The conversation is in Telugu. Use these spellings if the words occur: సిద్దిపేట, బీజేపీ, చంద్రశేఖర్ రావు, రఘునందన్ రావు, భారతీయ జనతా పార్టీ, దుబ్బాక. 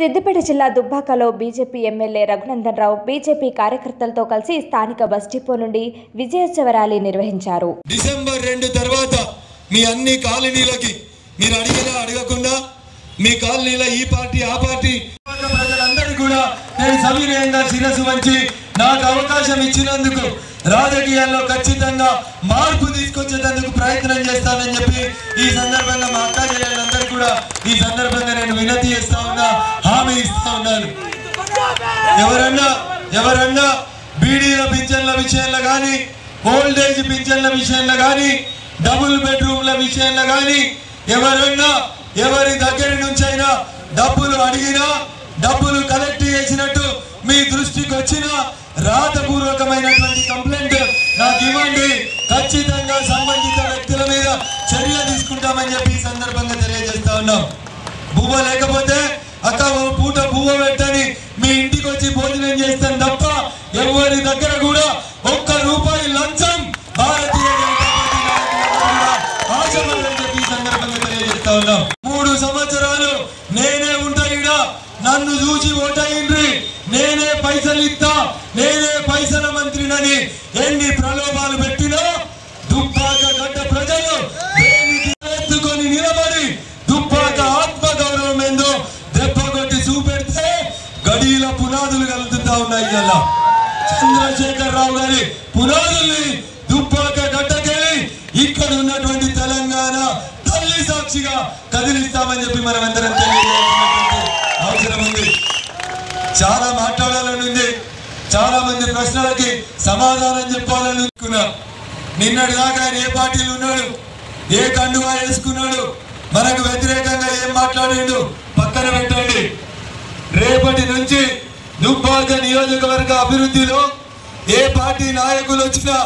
సిద్దిపేట జిల్లా దుబ్బాకలో బీజేపీ MLA రఘునందన్ రావు బీజేపీ కార్యకర్తలతో కలిసి స్థానిక బస్ డిపో నుండి విజయోత్సవ ర్యాలీ నిర్వహించారు. డిసెంబర్ 2 తర్వాత మీ అన్ని కాలనీలకి మీరు అడిగినా అడగకుండా మీ కాలనీల ఈ పార్టీ ఆ పార్టీ ప్రజలందరికీ కూడా నేను సవినయంగా శిరసు వంచి నాకు అవకాశం ఇచ్చినందుకు రాజకీయాల్లో ఖచ్చితంగా మార్పు తీసుకొచ్చేందుకు ప్రయత్నం చేస్తానని చెప్పి ఈ సందర్భంగా మా అక్క చెల్లెలందరూ కూడా ఈ సందర్భంగా నేను వినతి చేస్తా ఉన్నా, హామీ ఇస్తా ఉన్నాను. ఎవరన్నా బీడీల పింఛన్ల విషయంలో కానీ, ఓల్డ్ ఏజ్ పింఛన్ల విషయంలో కానీ, డబుల్ బెడ్రూమ్ల విషయంలో కానీ ఎవరన్నా ఎవరి దగ్గర నుంచైనా డబ్బులు అడిగినా, డబ్బులు కలెక్ట్ చేసినట్టు మీ దృష్టికి వచ్చిన రాతపూర్వకమైనటువంటి కంప్లైంట్ నాకు ఇవ్వండి, ఖచ్చితంగా సంబంధిత వ్యక్తుల మీద చర్య తీసుకుంటామని చెప్పి ఈ సందర్భంగా తెలియజేస్తా ఉన్నాం. భూవ లేకపోతే అక్క ఓ పూట భూవ పెట్టని మీ ఇంటికి వచ్చి భోజనం చేస్తాను తప్ప ఎవరి దగ్గర కూడా ₹1 లంచం భారతీయ జనతా పార్టీ ఆశపడని చెప్పి ఈ సందర్భంగా తెలియజేస్తా ఉన్నాం. 3 సంవత్సరాలు నేనే ఉంటాయిడా, నన్ను చూసి ఓటైండ్రి, నేనే పైసలు ఇస్తా, నేనే పైసల మంత్రినని ఎన్ని ప్రలోభాలు పెట్టినా దుబ్బాక గడ్డ ప్రజలు ఎత్తుకొని నిలబడి దుబ్బాక ఆత్మ గౌరవం ఏందో దెబ్బ కొట్టి చూపెడితే గడిల పునాదులు కలుగుతా ఉన్నాయి. ఇలా చంద్రశేఖర్ రావు గారి పునాదుల్ని దుబ్బాక గడ్డకెళ్ళి ఇక్కడ ఉన్నటువంటి తెలంగాణ తల్లి సాక్షిగా కదిలిస్తామని చెప్పి మనం అందరం తెలియజేయాల్సినటువంటి అవసరం ఉంది. చాలా మాట్లాడాలని ఉంది, చాలా మంది ప్రశ్నలకి సమాధానం చెప్పాలని అనుకున్నా. నిన్నటి దాకా ఆయన ఏ పార్టీలు ఉన్నాడు, ఏ కండువా వేసుకున్నాడు, మనకు వ్యతిరేకంగా ఏం మాట్లాడాడు పక్కన పెట్టండి. రేపటి నుంచి దుబ్బాక నియోజకవర్గ అభివృద్ధిలో ఏ పార్టీ నాయకులు వచ్చినా